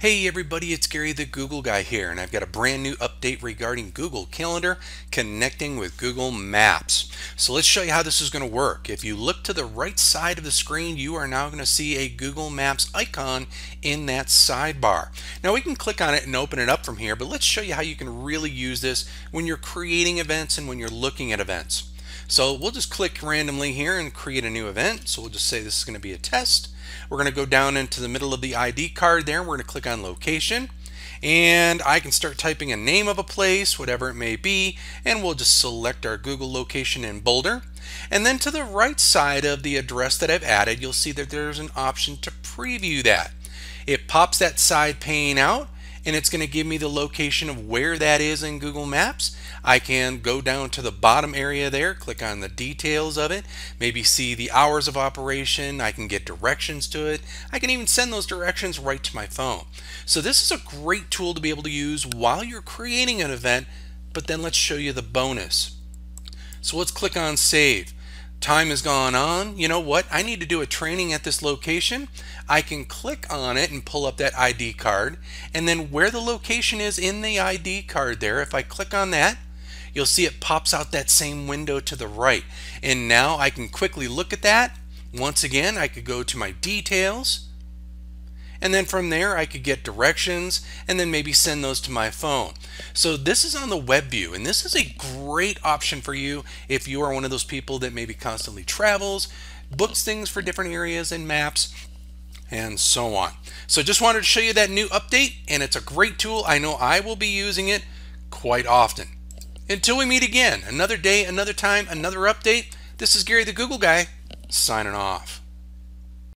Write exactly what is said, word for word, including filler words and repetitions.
Hey everybody, it's Gary the Google Guy here, and I've got a brand new update regarding Google Calendar connecting with Google Maps. So let's show you how this is going to work. If you look to the right side of the screen, you are now going to see a Google Maps icon in that sidebar. Now we can click on it and open it up from here, but let's show you how you can really use this when you're creating events and when you're looking at events. So we'll just click randomly here and create a new event. So we'll just say this is going to be a test. We're going to go down into the middle of the I D card there. We're going to click on location, and I can start typing a name of a place, whatever it may be, and we'll just select our Google location in Boulder. And then to the right side of the address that I've added, you'll see that there's an option to preview that. It pops that side pane out, and it's going to give me the location of where that is in Google Maps. I can go down to the bottom area there, click on the details of it, maybe see the hours of operation. I can get directions to it. I can even send those directions right to my phone. So this is a great tool to be able to use while you're creating an event, but then let's show you the bonus. So let's click on save. Time has gone on. You know what? I need to do a training at this location. I can click on it and pull up that I D card, and then where the location is in the I D card there, if I click on that, you'll see it pops out that same window to the right. And now I can quickly look at that. Once again, I could go to my details, and then from there I could get directions and then maybe send those to my phone. So this is on the web view, and this is a great option for you if you are one of those people that maybe constantly travels, books things for different areas and maps, and so on. So just wanted to show you that new update, and it's a great tool. I know I will be using it quite often. Until we meet again, another day, another time, another update, this is Gary the Google Guy signing off.